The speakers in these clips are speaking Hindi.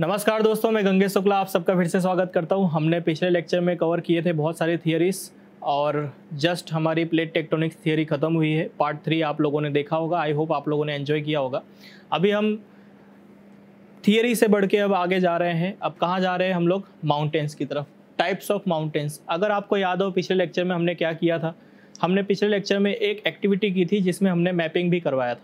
नमस्कार दोस्तों, मैं गंगेश शुक्ला आप सबका फिर से स्वागत करता हूं। हमने पिछले लेक्चर में कवर किए थे बहुत सारे थियरीज और जस्ट हमारी प्लेट टेक्टोनिक्स थियरी ख़त्म हुई है। पार्ट 3 आप लोगों ने देखा होगा, आई होप आप लोगों ने एंजॉय किया होगा। अभी हम थियरी से बढ़ के अब आगे जा रहे हैं। अब कहाँ जा रहे हैं हम लोग? माउंटेन्स की तरफ, टाइप्स ऑफ माउंटेन्स। अगर आपको याद हो पिछले लेक्चर में हमने क्या किया था, हमने पिछले लेक्चर में एक एक्टिविटी की थी जिसमें हमने मैपिंग भी करवाया था,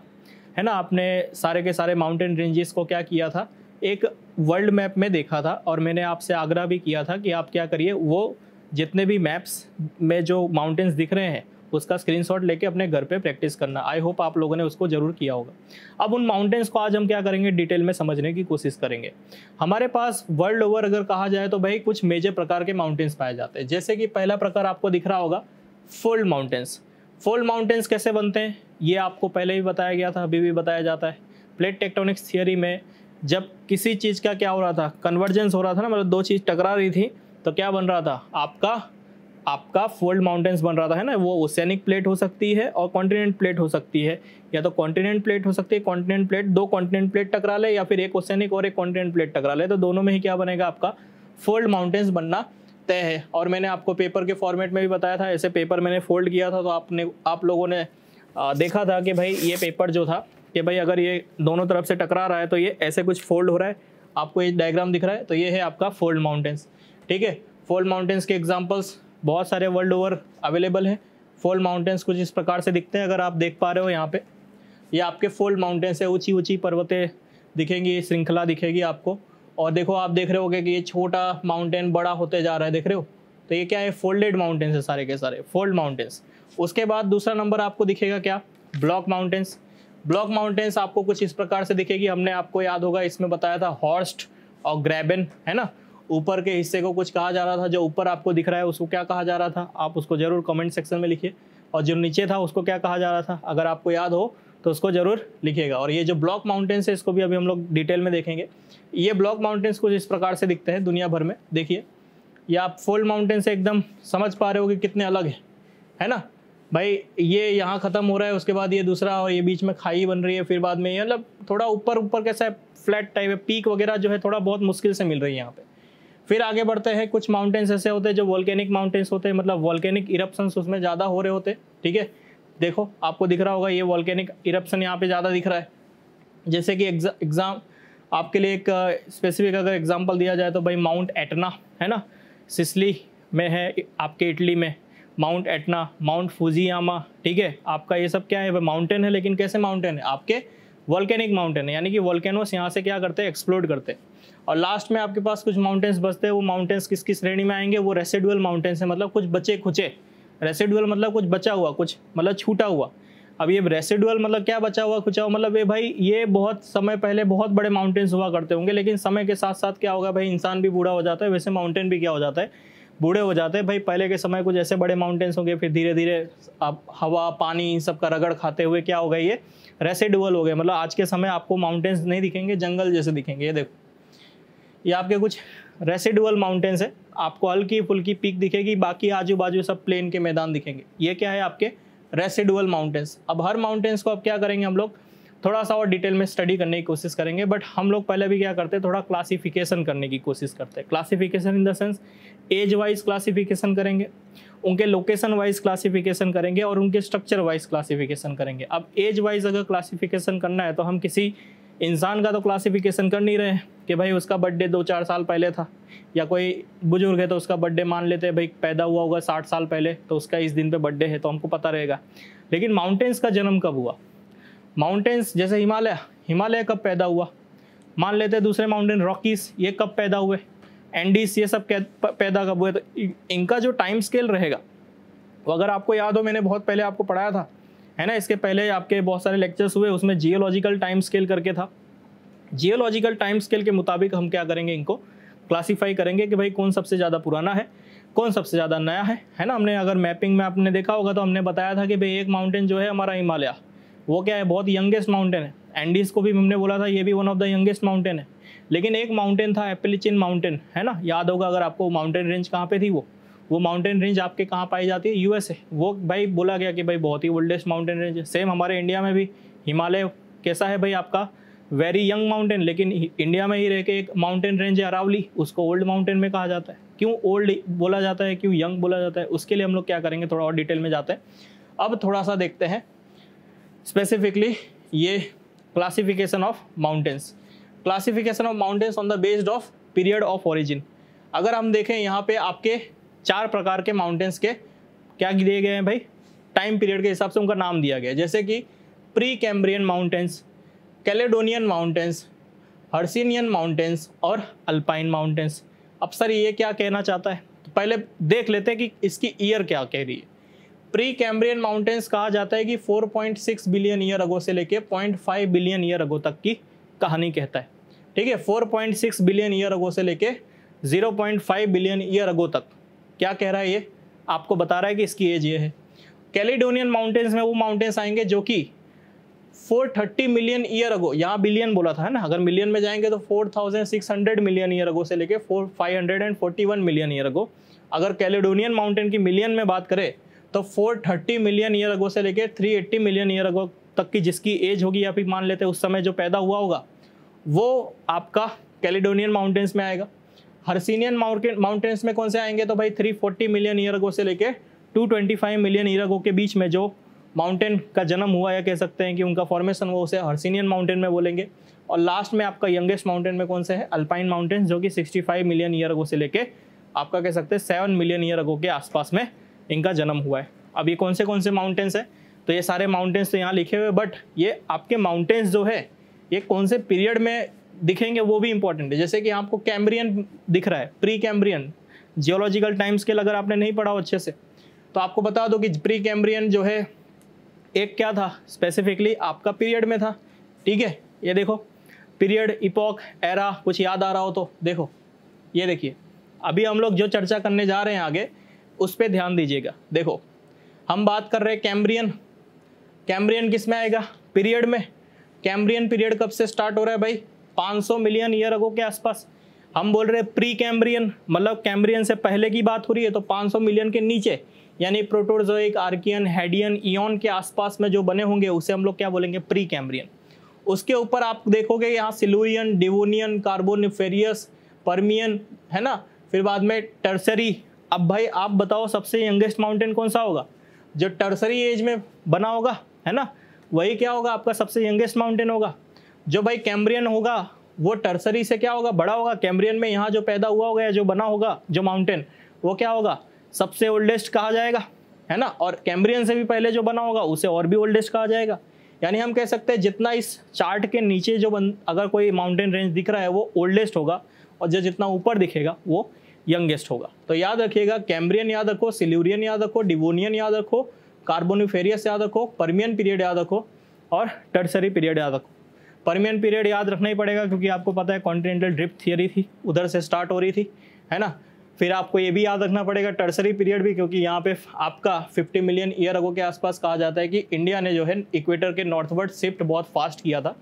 है ना। आपने सारे के सारे माउंटेन रेंजेस को क्या किया था, एक वर्ल्ड मैप में देखा था और मैंने आपसे आग्रह भी किया था कि आप क्या करिए, वो जितने भी मैप्स में जो माउंटेन्स दिख रहे हैं उसका स्क्रीनशॉट लेके अपने घर पे प्रैक्टिस करना। आई होप आप लोगों ने उसको ज़रूर किया होगा। अब उन माउंटेन्स को आज हम क्या करेंगे, डिटेल में समझने की कोशिश करेंगे। हमारे पास वर्ल्ड ओवर अगर कहा जाए तो भाई कुछ मेजर प्रकार के माउंटेन्स पाए जाते हैं। जैसे कि पहला प्रकार आपको दिख रहा होगा, फोल्ड माउंटेन्स। फोल्ड माउंटेन्स कैसे बनते हैं ये आपको पहले भी बताया गया था, अभी भी बताया जाता है। प्लेट टेक्टोनिक्स थियोरी में जब किसी चीज़ का क्या हो रहा था, कन्वर्जेंस हो रहा था ना, मतलब दो चीज़ टकरा रही थी तो क्या बन रहा था, आपका फोल्ड माउंटेन्स बन रहा था, है ना। वो ओसेनिक प्लेट हो सकती है और कॉन्टिनेंट प्लेट हो सकती है, या तो कॉन्टिनेंट प्लेट हो सकती है, कॉन्टिनेंट प्लेट, दो कॉन्टिनेंट प्लेट टकरा ले या फिर एक ओसेनिक और एक कॉन्टिनेंट प्लेट टकरा ले, तो दोनों में ही क्या बनेगा, आपका फोल्ड माउंटेन्स बनना तय है। और मैंने आपको पेपर के फॉर्मेट में भी बताया था, ऐसे पेपर मैंने फोल्ड किया था तो आप लोगों ने देखा था कि भाई ये पेपर जो था कि भाई अगर ये दोनों तरफ से टकरा रहा है तो ये ऐसे कुछ फोल्ड हो रहा है, आपको ये डायग्राम दिख रहा है, तो ये है आपका फोल्ड माउंटेन्स। ठीक है, फोल्ड माउंटेन्स के एग्जांपल्स बहुत सारे वर्ल्ड ओवर अवेलेबल हैं। फोल्ड माउंटेन्स कुछ इस प्रकार से दिखते हैं, अगर आप देख पा रहे हो यहाँ पे, ये आपके फोल्ड माउंटेन्स है। ऊँची ऊँची पर्वतें दिखेंगी, श्रृंखला दिखेगी आपको। और देखो आप देख रहे होगे कि ये छोटा माउंटेन बड़ा होते जा रहा है, देख रहे हो, तो ये क्या है, फोल्डेड माउंटेन्स है सारे के सारे, फोल्ड माउंटेन्स। उसके बाद दूसरा नंबर आपको दिखेगा क्या, ब्लॉक माउंटेन्स। ब्लॉक माउंटेन्स आपको कुछ इस प्रकार से दिखेगी। हमने आपको याद होगा इसमें बताया था हॉर्स्ट और ग्रेबन, है ना। ऊपर के हिस्से को कुछ कहा जा रहा था, जो ऊपर आपको दिख रहा है उसको क्या कहा जा रहा था, आप उसको ज़रूर कमेंट सेक्शन में लिखिए। और जो नीचे था उसको क्या कहा जा रहा था, अगर आपको याद हो तो उसको ज़रूर लिखिएगा। और ये जो ब्लॉक माउंटेन्स है इसको भी अभी हम लोग डिटेल में देखेंगे। ये ब्लॉक माउंटेन्स कुछ इस प्रकार से दिखते हैं दुनिया भर में, देखिए। या आप फोल्ड माउंटेन्स एकदम समझ पा रहे हो कि कितने अलग हैं, है ना भाई। ये यहाँ ख़त्म हो रहा है, उसके बाद ये दूसरा, और ये बीच में खाई बन रही है, फिर बाद में ये मतलब थोड़ा ऊपर ऊपर कैसा है, फ्लैट टाइप है। पीक वगैरह जो है थोड़ा बहुत मुश्किल से मिल रही है यहाँ पे। फिर आगे बढ़ते हैं, कुछ माउंटेन्स ऐसे होते हैं जो वॉल्केनिक माउंटेन्स होते हैं, मतलब वॉल्केनिक इरप्शंस उसमें ज़्यादा हो रहे होते। ठीक है, देखो आपको दिख रहा होगा ये वॉल्केनिक इरप्शन यहाँ पर ज़्यादा दिख रहा है। जैसे कि एग्जाम आपके लिए एक स्पेसिफिक अगर एग्जाम्पल दिया जाए तो भाई माउंट एटना, है ना, सिसली में है आपके, इटली में माउंट एटना, माउंट फुजियामा। ठीक है, आपका ये सब क्या है, माउंटेन है, लेकिन कैसे माउंटेन है, आपके वॉल्केनिक माउंटेन है, यानी कि वॉल्केनोस यहाँ से क्या करते हैं, एक्सप्लोड करते हैं। और लास्ट में आपके पास कुछ माउंटेन्स बचते हैं, वो माउंटेन्स किसकी श्रेणी में आएंगे, वो रेसिडुअल माउंटेन्स हैं, मतलब कुछ बचे खुचे। रेसिडुअल मतलब कुछ बचा हुआ, कुछ मतलब छूटा हुआ। अब ये रेसिडुअल मतलब क्या बचा हुआ, खुचा हुआ, मतलब ये भाई ये बहुत समय पहले बहुत बड़े माउंटेन्स हुआ करते होंगे, लेकिन समय के साथ साथ क्या होगा भाई, इंसान भी बूढ़ा हो जाता है, वैसे माउंटेन भी क्या हो जाता है, बूढ़े हो जाते हैं भाई। पहले के समय कुछ ऐसे बड़े माउंटेन्स होंगे, फिर धीरे धीरे अब हवा पानी इन सब का रगड़ खाते हुए क्या हो गए, ये रेसिडुअल हो गए। मतलब आज के समय आपको माउंटेन्स नहीं दिखेंगे, जंगल जैसे दिखेंगे। ये देखो, ये आपके कुछ रेसिडुअल माउंटेन्स है, आपको हल्की फुल्की पीक दिखेगी, बाकी आजू बाजू सब प्लेन के मैदान दिखेंगे। ये क्या है, आपके रेसिडुअल माउंटेन्स। अब हर माउंटेन्स को अब क्या करेंगे हम लोग, थोड़ा सा और डिटेल में स्टडी करने की कोशिश करेंगे। बट हम लोग पहले भी क्या करते हैं, थोड़ा क्लासिफिकेशन करने की कोशिश करते हैं। Classification in the sense age wise classification करेंगे, उनके लोकेशन वाइज क्लासिफिकेशन करेंगे और उनके स्ट्रक्चर वाइज क्लासिफिकेशन करेंगे। अब एज वाइज अगर क्लासिफिकेशन करना है तो हम किसी इंसान का तो क्लासिफिकेशन कर नहीं रहे हैं कि भाई उसका बर्थडे 2-4 साल पहले था, या कोई बुजुर्ग है तो उसका बर्थडे मान लेते हैं भाई पैदा हुआ होगा 60 साल पहले, तो उसका इस दिन पे बर्थडे है तो हमको पता रहेगा। लेकिन माउंटेन्स का जन्म कब हुआ, माउंटेन्स जैसे हिमालय कब पैदा हुआ, मान लेते हैं दूसरे माउंटेन रॉकीज़, ये कब पैदा हुए, एंडीस, ये सब पैदा कब हुए, तो इनका जो टाइम स्केल रहेगा वो अगर आपको याद हो, मैंने बहुत पहले आपको पढ़ाया था, है ना। इसके पहले आपके बहुत सारे लेक्चर्स हुए, उसमें जियोलॉजिकल टाइम स्केल करके था। जियोलॉजिकल टाइम स्केल के मुताबिक हम क्या करेंगे, इनको क्लासीफाई करेंगे कि भाई कौन सबसे ज़्यादा पुराना है, कौन सबसे ज़्यादा नया है, है ना। हमने अगर मैपिंग में आपने देखा होगा तो हमने बताया था कि भाई एक माउंटेन जो है हमारा हिमालय, वो क्या है, बहुत यंगेस्ट माउंटेन है। एंडीज़ को भी हमने बोला था ये भी one of the youngest mountain है। लेकिन एक माउंटेन था एपेलिचियन माउंटेन, है ना, याद होगा अगर आपको। माउंटेन रेंज कहाँ पे थी, वो माउंटेन रेंज आपके कहाँ पाई जाती है, यूएसए। वो भाई बोला गया कि भाई बहुत ही ओल्डेस्ट माउंटेन रेंज है। सेम हमारे इंडिया में भी हिमालय कैसा है भाई, आपका वेरी यंग माउंटेन, लेकिन इंडिया में ही रह के एक माउंटेन रेंज है अरावली, उसको ओल्ड माउंटेन में कहा जाता है। क्यों ओल्ड बोला जाता है, क्यों यंग बोला जाता है, उसके लिए हम लोग क्या करेंगे, थोड़ा और डिटेल में जाते हैं। अब थोड़ा सा देखते हैं स्पेसिफिकली ये classification of mountains, classification of mountains on the based of period of origin. अगर हम देखें यहाँ पे आपके चार प्रकार के माउंटेन्स के क्या दिए गए हैं भाई, टाइम पीरियड के हिसाब से उनका नाम दिया गया है, जैसे कि pre Cambrian mountains, Caledonian mountains, Hercynian mountains और अल्पाइन माउंटेंस। अब सर ये क्या कहना चाहता है, तो पहले देख लेते हैं कि इसकी ईयर क्या कह रही है। प्री कैम्ब्रियन माउंटेंस कहा जाता है कि 4.6 बिलियन ईयर अगो से लेके 0.5 बिलियन ईयर अगो तक की कहानी कहता है, ठीक है। 4.6 बिलियन ईयर अगो से लेके 0.5 बिलियन ईयर अगो तक क्या कह रहा है, ये आपको बता रहा है कि इसकी एज ये है। कैलेडोनियन माउंटेंस में वो माउंटेंस आएंगे जो कि 430 मिलियन ईयर अगो, यहाँ बिलियन बोला था ना, अगर मिलियन में जाएंगे तो 4600 मिलियन ईयर अगो से लेके 541 मिलियन ईयर अगो। अगर कैलेडोनियन माउंटेन की मिलियन में बात करें तो 430 मिलियन ईयर अगो से लेके 380 मिलियन ईयर अगो तक की जिसकी एज होगी, या फिर मान लेते हैं उस समय जो पैदा हुआ होगा, वो आपका कैलेडोनियन माउंटेन्स में आएगा। हर्सिनियन माउंटेन्स में कौन से आएंगे, तो भाई 340 मिलियन ईयर अगो से लेके 225 मिलियन ईयर अगो के बीच में जो माउंटेन का जन्म हुआ, या कह सकते हैं कि उनका फॉर्मेशन हुआ, उसे हर्सिनियन माउंटेन में बोलेंगे। और लास्ट में आपका यंगेस्ट माउंटेन में कौन से है, अल्पाइन माउंटेन्स, जो कि 65 मिलियन ईयर अगो से लेके आपका कह सकते हैं 7 मिलियन ईयर अगो के आसपास में इनका जन्म हुआ है। अब ये कौन से माउंटेन्स है, तो ये सारे माउंटेन्स तो यहाँ लिखे हुए, बट ये आपके माउंटेन्स जो है ये कौन से पीरियड में दिखेंगे वो भी इंपॉर्टेंट है। जैसे कि आपको कैम्ब्रियन दिख रहा है, pre Cambrian geological time scale अगर आपने नहीं पढ़ा हो अच्छे से तो आपको बता दो कि प्री कैम्ब्रियन जो है एक क्या था स्पेसिफिकली आपका पीरियड में था, ठीक है। ये देखो पीरियड, इपोक, एरा, कुछ याद आ रहा हो तो देखो, ये देखिए अभी हम लोग जो चर्चा करने जा रहे हैं आगे उस पर ध्यान दीजिएगा। देखो हम बात कर रहे हैं कैम्ब्रियन, कैम्ब्रियन किस में आएगा, पीरियड में। कैम्ब्रियन पीरियड कब से स्टार्ट हो रहा है भाई, 500 मिलियन ईयर अगो के आसपास। हम बोल रहे हैं प्री कैम्ब्रियन, मतलब कैम्ब्रियन से पहले की बात हो रही है, तो 500 मिलियन के नीचे यानी प्रोटोजोइक, आर्कियन, हैडियन, ईओन के आसपास में जो बने होंगे उसे हम लोग क्या बोलेंगे, प्री कैम्ब्रियन। उसके ऊपर आप देखोगे यहाँ सिलूरियन, डेवोनियन, कार्बोनिफेरियस, परमियन, है ना, फिर बाद में टर्सरी। अब भाई आप बताओ सबसे यंगेस्ट माउंटेन कौन सा होगा, जो टर्सरी एज में बना होगा, है ना, वही क्या होगा आपका सबसे यंगेस्ट माउंटेन होगा। जो भाई कैम्ब्रियन होगा वो टर्सरी से क्या होगा, बड़ा होगा। कैम्ब्रियन में यहाँ जो पैदा हुआ होगा या जो बना होगा जो माउंटेन, वो क्या होगा, सबसे ओल्डेस्ट कहा जाएगा, है ना। और कैम्ब्रियन से भी पहले जो बना होगा उसे और भी ओल्डेस्ट कहा जाएगा। यानी हम कह सकते हैं जितना इस चार्ट के नीचे जो अगर कोई माउंटेन रेंज दिख रहा है वो ओल्डेस्ट होगा, और जो जितना ऊपर दिखेगा वो यंगेस्ट होगा। तो याद रखिएगा, कैम्ब्रियन याद रखो, सिल्यूरियन याद रखो, डिवोनियन याद रखो, कार्बोनिफेरियस याद रखो, परमियन पीरियड याद रखो और टर्सरी पीरियड याद रखो। परमियन पीरियड याद रखना ही पड़ेगा क्योंकि आपको पता है कॉन्टिनेंटल ड्रिफ्ट थियरी थी, उधर से स्टार्ट हो रही थी, है ना। फिर आपको ये भी याद रखना पड़ेगा टर्सरी पीरियड भी, क्योंकि यहाँ पे आपका 50 मिलियन ईयर अगो के आसपास कहा जाता है कि इंडिया ने जो है इक्वेटर के नॉर्थवर्ड शिफ्ट बहुत फास्ट किया था,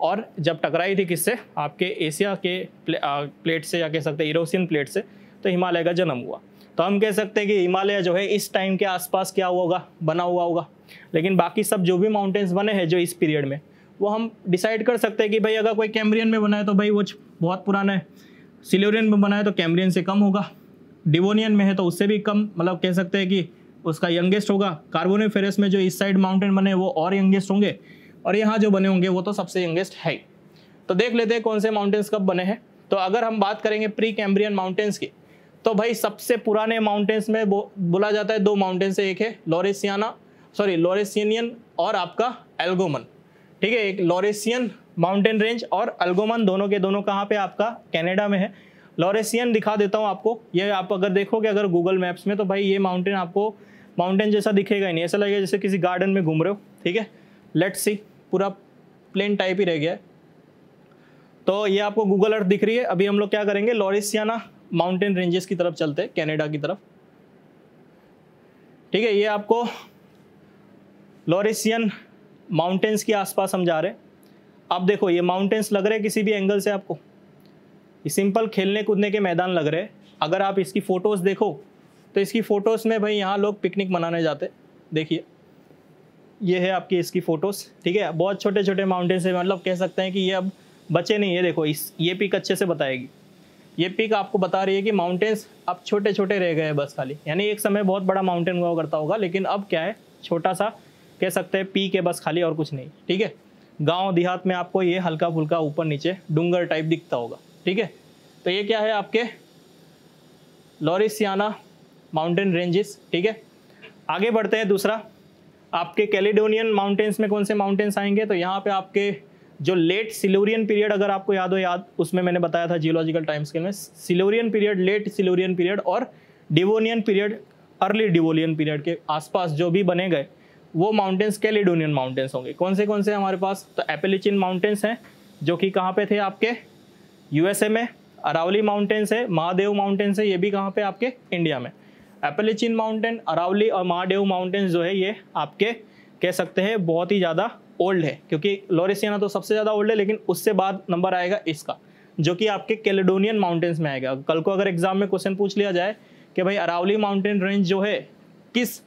और जब टकराई थी किससे, आपके एशिया के प्लेट से, या कह सकते हैं यूरोसियन प्लेट से, तो हिमालय का जन्म हुआ। तो हम कह सकते हैं कि हिमालय जो है इस टाइम के आसपास क्या हुआ होगा, बना हुआ होगा। लेकिन बाकी सब जो भी माउंटेन्स बने हैं जो इस पीरियड में, वो हम डिसाइड कर सकते हैं कि भाई अगर कोई कैम्ब्रियन में बना है तो भाई वो बहुत पुराना है, सिल्यूरियन में बना है तो कैम्ब्रियन से कम होगा, डिवोनियन में है तो उससे भी कम, मतलब कह सकते हैं कि उसका यंगेस्ट होगा। कार्बोनिफेरस में जो इस साइड माउंटेन बने वो और यंगेस्ट होंगे, और यहाँ जो बने होंगे वो तो सबसे यंगेस्ट है। तो देख लेते हैं कौन से माउंटेन्स कब बने हैं। तो अगर हम बात करेंगे प्री कैम्ब्रियन माउंटेन्स की, तो भाई सबसे पुराने माउंटेन्स में बोला जाता है दो माउंटेन्स है, एक है लॉरेसियनियन और आपका एल्गोमन, ठीक है। एक लॉरेसियन माउंटेन रेंज और अल्गोमन, दोनों के दोनों कहाँ पे आपका कनाडा में है। लॉरेसियन दिखा देता हूँ आपको, ये आप अगर देखोगे अगर गूगल मैप्स में तो भाई ये माउंटेन आपको माउंटेन जैसा दिखेगा ही नहीं, ऐसा लगेगा जैसे किसी गार्डन में घूम रहे हो, ठीक है। लेट्स सी, पूरा प्लेन टाइप ही रह गया है। तो ये आपको गूगल अर्थ दिख रही है। अभी हम लोग क्या करेंगे, लॉरेसियाना माउंटेन रेंजेस की तरफ चलते हैं, कैनेडा की तरफ, ठीक है। ये आपको लॉरेसियन माउंटेन्स के आसपास हम जा रहे हैं। आप देखो ये माउंटेन्स लग रहे हैं किसी भी एंगल से आपको, ये सिंपल खेलने कूदने के मैदान लग रहे हैं। अगर आप इसकी फ़ोटोज़ देखो तो इसकी फ़ोटोज़ में भाई यहाँ लोग पिकनिक मनाने जाते, देखिए ये है आपकी इसकी फोटोस, ठीक है। बहुत छोटे छोटे माउंटेन्स है, मतलब कह सकते हैं कि ये अब बचे नहीं है। देखो इस ये पिक अच्छे से बताएगी, ये पिक आपको बता रही है कि माउंटेन्स अब छोटे छोटे रह गए हैं बस खाली। यानी एक समय बहुत बड़ा माउंटेन हुआ करता होगा, लेकिन अब क्या है, छोटा सा कह सकते हैं पीक है बस खाली और कुछ नहीं, ठीक है। गाँव देहात में आपको ये हल्का फुल्का ऊपर नीचे डूंगर टाइप दिखता होगा, ठीक है। तो ये क्या है आपके लॉरिसियाना माउंटेन रेंजेस, ठीक है। आगे बढ़ते हैं, दूसरा आपके कैलेडोनियन माउंटेन्स में कौन से माउंटेन्स आएंगे, तो यहाँ पे आपके जो लेट सिलोरियन पीरियड, अगर आपको याद हो, याद उसमें मैंने बताया था जियोलॉजिकल टाइम स्केल में, Silurian period, late Silurian period और Devonian period, early Devonian period के आसपास जो भी बने गए वो माउंटेन्स कैलेडोनियन माउंटेन्स होंगे। कौन से हमारे पास, तो एपेलेचियन माउंटेन्स हैं जो कि कहाँ पे थे आपके यूएसए में, अरावली माउंटेन्स है, महादेव माउंटेन्स है, ये भी कहाँ पे आपके इंडिया में। एपेलेचियन माउंटेन, अरावली और महादेव माउंटेन्स जो है ये आपके कह सकते हैं बहुत ही ज़्यादा ओल्ड है, क्योंकि लॉरेसियाना तो सबसे ज़्यादा ओल्ड है, लेकिन उससे बाद नंबर आएगा इसका जो कि आपके कैलेडोनियन माउंटेन्स में आएगा। कल को अगर एग्जाम में क्वेश्चन पूछ लिया जाए कि भाई अरावली माउंटेन रेंज जो है किस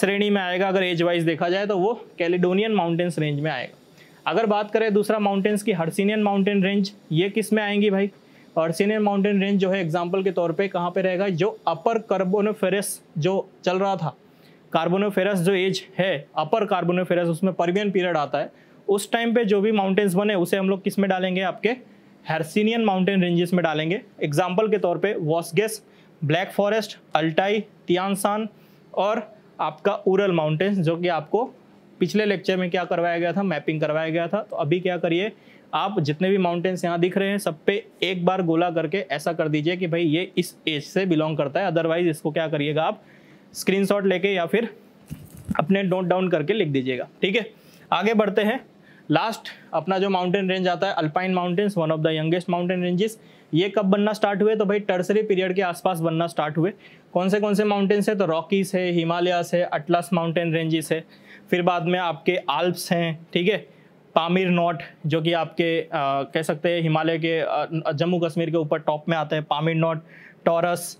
श्रेणी में आएगा, अगर एज वाइज देखा जाए तो वो कैलेडोनियन माउंटेन्स रेंज में आएगा। अगर बात करें दूसरा माउंटेन्स की, हर्सिनियन माउंटेन रेंज, ये किस में आएंगी भाई, हर्सिनियन माउंटेन रेंज जो है एग्जाम्पल के तौर पे कहाँ पे रहेगा, जो अपर कार्बोनिफेरस जो चल रहा था, कार्बोनिफेरस जो एज है अपर कार्बोनिफेरस, उसमें परमियन पीरियड आता है, उस टाइम पे जो भी माउंटेन्स बने उसे हम लोग किस में डालेंगे आपके हर्सिनियन माउंटेन रेंजेस में डालेंगे। एग्जाम्पल के तौर पर वॉस्गेस, Black Forest, Altai, Tian Shan और आपका उरल माउंटेन्स, जो कि आपको पिछले लेक्चर में क्या करवाया गया था, मैपिंग करवाया गया था। तो अभी क्या करिए आप, जितने भी माउंटेन्स यहाँ दिख रहे हैं सब पे एक बार गोला करके ऐसा कर दीजिए कि भाई ये इस एज से बिलोंग करता है, अदरवाइज इसको क्या करिएगा आप स्क्रीनशॉट लेके या फिर अपने नोट डाउन करके लिख दीजिएगा, ठीक है। आगे बढ़ते हैं, लास्ट अपना जो माउंटेन रेंज आता है Alpine mountains, one of the youngest mountain ranges. ये कब बनना स्टार्ट हुए, तो भाई टर्सरी पीरियड के आसपास बनना स्टार्ट हुए। कौन से माउंटेन्स है, तो रॉकीज है, हिमालयास है, अटलास माउंटेन रेंजेस है, फिर बाद में आपके आल्प्स हैं, ठीक है, पामिर नॉट जो कि आपके कह सकते हैं हिमालय के जम्मू कश्मीर के ऊपर टॉप में आते हैं, Pamir knot, Taurus,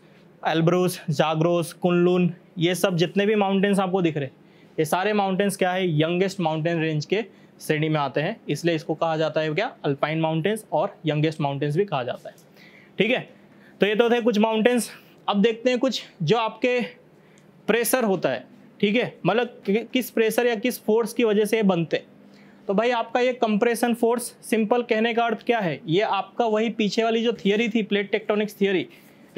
Elbrus, Zagros, Kunlun, ये सब जितने भी माउंटेन्स आपको दिख रहे हैं ये सारे माउंटेन्स क्या है, यंगेस्ट माउंटेन रेंज के श्रेणी में आते हैं, इसलिए इसको कहा जाता है क्या, अल्पाइन माउंटेन्स और यंगेस्ट माउंटेन्स भी कहा जाता है, ठीक है। तो ये तो थे कुछ माउंटेन्स। अब देखते हैं कुछ जो आपके प्रेशर होता है, ठीक है, मतलब किस प्रेशर या किस फोर्स की वजह से ये बनते हैं। तो भाई आपका ये कंप्रेशन फोर्स, सिंपल कहने का अर्थ क्या है, ये आपका वही पीछे वाली जो थियोरी थी प्लेट टेक्टोनिक्स थियोरी,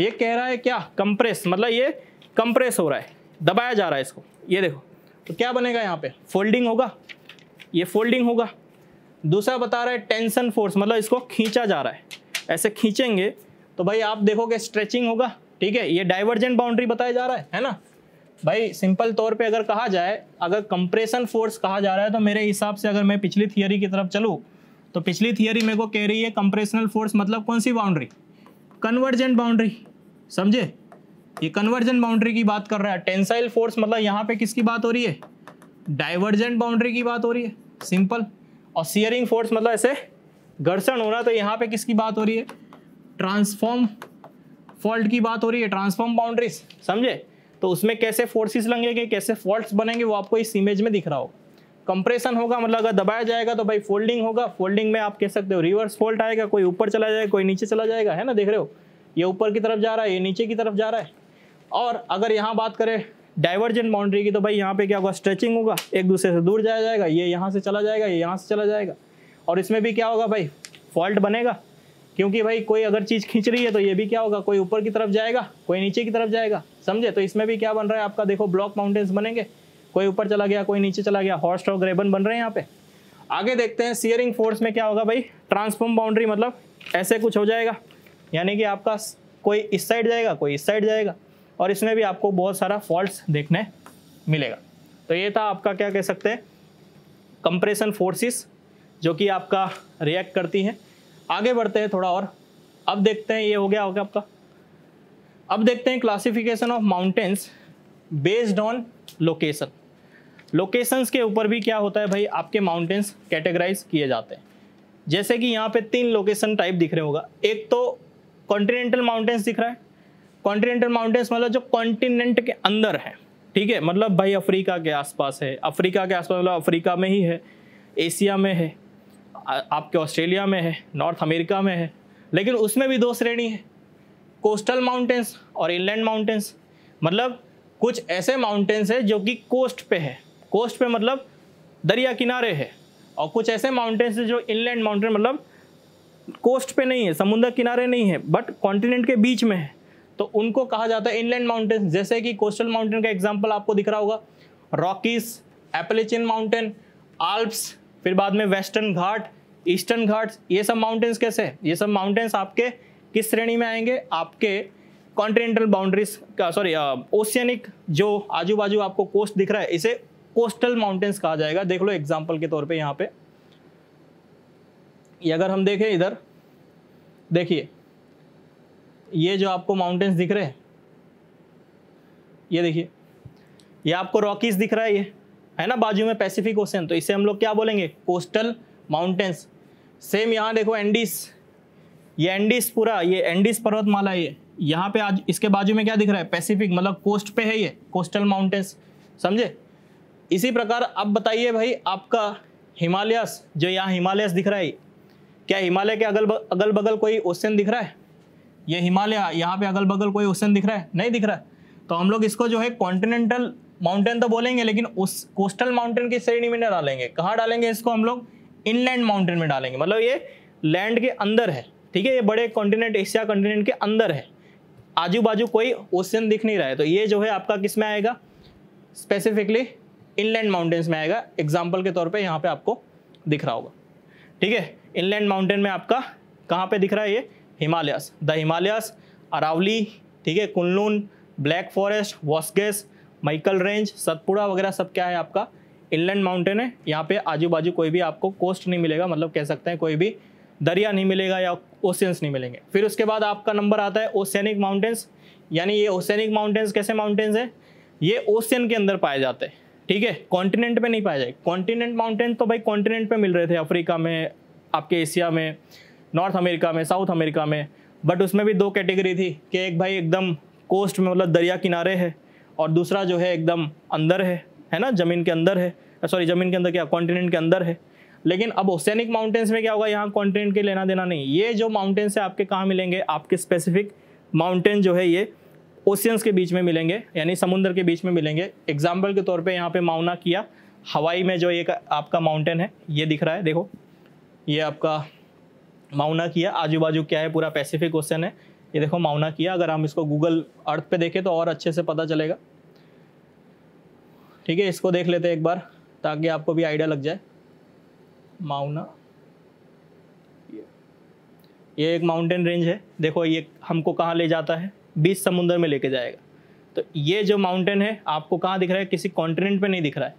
ये कह रहा है क्या, कंप्रेस मतलब ये कंप्रेस हो रहा है, दबाया जा रहा है इसको। ये देखो तो क्या बनेगा यहाँ पे, फोल्डिंग होगा, ये फोल्डिंग होगा। दूसरा बता रहा है टेंशन फोर्स, मतलब इसको खींचा जा रहा है, ऐसे खींचेंगे तो भाई आप देखोगे स्ट्रेचिंग होगा, ठीक है। ये डाइवर्जेंट बाउंड्री बताया जा रहा है ना भाई। सिंपल तौर पे अगर कहा जाए, अगर कंप्रेशन फोर्स कहा जा रहा है, तो मेरे हिसाब से अगर मैं पिछली थियोरी की तरफ चलूँ तो पिछली थियोरी मेरे को कह रही है कंप्रेशनल फोर्स मतलब कौन सी बाउंड्री, कन्वर्जेंट बाउंड्री, समझे, ये कन्वर्जेंट बाउंड्री की बात कर रहा है। टेंसाइल फोर्स मतलब यहाँ पे किसकी बात हो रही है, डाइवर्जेंट बाउंड्री की बात हो रही है, सिंपल। और सियरिंग फोर्स मतलब ऐसे घर्षण हो रहा, तो यहाँ पे किसकी बात हो रही है, ट्रांसफॉर्म फॉल्ट की बात हो रही है, ट्रांसफॉर्म बाउंड्रीज, समझे। तो उसमें कैसे फोर्सेस लगेंगे, कैसे फॉल्ट्स बनेंगे, वो आपको इस इमेज में दिख रहा होगा। कंप्रेशन होगा मतलब अगर दबाया जाएगा तो भाई फोल्डिंग होगा, फोल्डिंग में आप कह सकते हो रिवर्स फॉल्ट आएगा, कोई ऊपर चला जाएगा, कोई नीचे चला जाएगा, है ना, देख रहे हो ये ऊपर की तरफ जा रहा है, ये नीचे की तरफ जा रहा है। और अगर यहाँ बात करें डाइवर्जेंट बाउंड्री की, तो भाई यहाँ पे क्या होगा, स्ट्रेचिंग होगा, एक दूसरे से दूर जाया जाएगा, ये यहाँ से चला जाएगा, ये यहाँ से चला जाएगा, और इसमें भी क्या होगा भाई, फॉल्ट बनेगा, क्योंकि भाई कोई अगर चीज़ खींच रही है तो ये भी क्या होगा, कोई ऊपर की तरफ जाएगा, कोई नीचे की तरफ जाएगा, समझे। तो इसमें भी क्या बन रहा है आपका, देखो ब्लॉक माउंटेन्स बनेंगे, कोई ऊपर चला गया, कोई नीचे चला गया, हॉर्स्ट और ग्रेबन बन रहे हैं यहाँ पे। आगे देखते हैं सियरिंग फोर्स में क्या होगा भाई, ट्रांसफॉर्म बाउंड्री मतलब ऐसे कुछ हो जाएगा, यानी कि आपका कोई इस साइड जाएगा, कोई इस साइड जाएगा, और इसमें भी आपको बहुत सारा फॉल्ट्स देखने मिलेगा। तो ये था आपका क्या कह सकते हैं, कंप्रेशन फोर्सेस जो कि आपका रिएक्ट करती हैं। आगे बढ़ते हैं थोड़ा और, अब देखते हैं, ये हो गया होगा आपका। अब देखते हैं classification of mountains based on location. Locations के ऊपर भी क्या होता है भाई, आपके माउंटेन्स कैटेगराइज किए जाते हैं। जैसे कि यहाँ पे तीन लोकेशन टाइप दिख रहे होगा, एक तो कॉन्टिनेंटल माउंटेन्स दिख रहा है, कॉन्टिनेंटल माउंटेन्स मतलब जो कॉन्टिनेंट के अंदर है, ठीक है, मतलब भाई अफ्रीका के आसपास है, अफ्रीका के आसपास मतलब अफ्रीका में ही है, एशिया में है, आपके ऑस्ट्रेलिया में है, नॉर्थ अमेरिका में है। लेकिन उसमें भी दो श्रेणी है, कोस्टल माउंटेंस और इनलैंड माउंटेंस। मतलब कुछ ऐसे माउंटेंस है जो कि कोस्ट पे है, कोस्ट पे मतलब दरिया किनारे है, और कुछ ऐसे माउंटेंस है जो इनलैंड माउंटेन मतलब कोस्ट पे नहीं है, समुद्र किनारे नहीं है, बट कॉन्टिनेंट के बीच में है, तो उनको कहा जाता है इनलैंड माउंटेंस। जैसे कि कोस्टल माउंटेन का एग्जाम्पल आपको दिख रहा होगा, रॉकीज, एपलेचियन माउंटेन, आल्प्स, फिर बाद में वेस्टर्न घाट, ईस्टर्न घाट्स, ये सब माउंटेंस कैसे हैं? ये सब माउंटेंस आपके किस श्रेणी में आएंगे? आपके कॉन्टिनेंटल बाउंड्रीज का, सॉरी ओशियनिक, जो आजू बाजू आपको कोस्ट दिख रहा है, इसे कोस्टल माउंटेंस कहा जाएगा। देख लो एग्जाम्पल के तौर पे यहाँ पे ये अगर हम देखें, इधर देखिए ये जो आपको माउंटेंस दिख रहे हैं, ये देखिए ये आपको रॉकीज दिख रहा है, ये है ना बाजू में पैसिफिक ओशन, तो इसे हम लोग क्या बोलेंगे? Coastal mountains. सेम यहाँ देखो एंडीज, ये एंडीज पूरा, ये एंडीज पर्वतमाला, ये यहाँ पे आज इसके बाजू में क्या दिख रहा है? पैसिफिक, मतलब कोस्ट पे है, ये कोस्टल माउंटेंस, समझे। इसी प्रकार अब बताइए भाई आपका हिमालयस, जो यहाँ हिमालयस दिख रहा है, क्या हिमालय के अगल बगल कोई ओशन दिख रहा है? ये हिमालय, यहाँ पे अगल बगल कोई ओशन दिख रहा है? नहीं दिख रहा है। तो हम लोग इसको जो है कॉन्टिनेंटल माउंटेन तो बोलेंगे, लेकिन उस कोस्टल माउंटेन की श्रेणी में ना डालेंगे। कहाँ डालेंगे इसको? हम लोग इनलैंड माउंटेन में डालेंगे, मतलब ये लैंड के अंदर है, ठीक है, ये बड़े कॉन्टिनेंट, एशिया कॉन्टिनेंट के अंदर है, आजू बाजू कोई ओशन दिख नहीं रहा है, तो ये जो है आपका किस में आएगा? स्पेसिफिकली इनलैंड माउंटेन्स में आएगा। एग्जाम्पल के तौर पे यहाँ पे आपको दिख रहा होगा, ठीक है, इनलैंड माउंटेन में आपका कहाँ पे दिख रहा है? ये हिमालयस, द हिमालयस, अरावली, ठीक है, कुनलून, ब्लैक फॉरेस्ट, वॉस्गेस, माइकल रेंज, सतपुड़ा वगैरह सब क्या है? आपका इनलैंड माउंटेन है। यहाँ पे आजू बाजू कोई भी आपको कोस्ट नहीं मिलेगा, मतलब कह सकते हैं कोई भी दरिया नहीं मिलेगा या ओशियंस नहीं मिलेंगे। फिर उसके बाद आपका नंबर आता है ओशियनिक माउंटेंस, यानी ये ओशियनिक माउंटेंस कैसे माउंटेंस है? ये ओशियन के अंदर पाए जाते हैं, ठीक है, कॉन्टिनेंट पे नहीं पाए जाए। कॉन्टिनेंट माउंटेन तो भाई कॉन्टिनेंट पे मिल रहे थे, अफ्रीका में, आपके एशिया में, नॉर्थ अमेरिका में, साउथ अमेरिका में, बट उसमें भी दो कैटेगरी थी कि एक भाई एकदम कोस्ट में मतलब दरिया किनारे है, और दूसरा जो है एकदम अंदर है ना, ज़मीन के अंदर है, सॉरी ज़मीन के अंदर क्या, कॉन्टिनेंट के अंदर है। लेकिन अब ओशियनिक माउंटेंस में क्या होगा? यहाँ कॉन्टिनेंट के लेना देना नहीं, ये जो माउंटेंस है आपके कहाँ मिलेंगे? आपके स्पेसिफिक माउंटेन जो है ये ओशियंस के बीच में मिलेंगे, यानी समुद्र के बीच में मिलेंगे। एग्जाम्पल के तौर पे यहाँ पे माउना किया हवाई में जो ये आपका माउंटेन है, ये दिख रहा है, देखो ये आपका माउना किया, आजू बाजू क्या है? पूरा पैसिफिक ओशन है। ये देखो माउना किया, अगर हम इसको गूगल अर्थ पे देखें तो और अच्छे से पता चलेगा, ठीक है, इसको देख लेते हैं एक बार ताकि आपको भी आइडिया लग जाए। माउना, ये एक माउंटेन रेंज है, देखो ये हमको कहाँ ले जाता है? बीच समुंदर में लेके जाएगा। तो ये जो माउंटेन है आपको कहाँ दिख रहा है? किसी कॉन्टिनेंट पे नहीं दिख रहा है।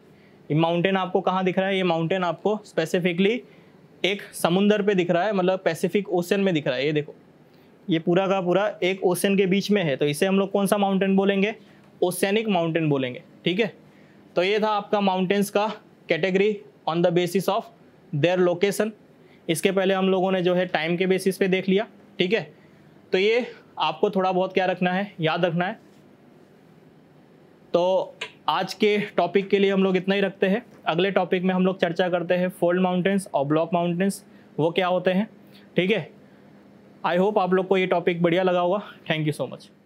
ये माउंटेन आपको कहाँ दिख रहा है? ये माउंटेन आपको स्पेसिफिकली एक समुंदर पे दिख रहा है, मतलब पैसिफिक ओशन में दिख रहा है। ये देखो ये पूरा का पूरा एक ओशन के बीच में है, तो इसे हम लोग कौन सा माउंटेन बोलेंगे? ओशियनिक माउंटेन बोलेंगे, ठीक है। तो ये था आपका माउंटेंस का category on the basis of their location. इसके पहले हम लोगों ने जो है टाइम के बेसिस पे देख लिया, ठीक है। तो ये आपको थोड़ा बहुत क्या रखना है, याद रखना है। तो आज के टॉपिक के लिए हम लोग इतना ही रखते हैं। अगले टॉपिक में हम लोग चर्चा करते हैं फोल्ड माउंटेंस और ब्लॉक माउंटेंस, वो क्या होते हैं, ठीक है। आई होप आप लोग को ये टॉपिक बढ़िया लगा होगा। Thank you so much.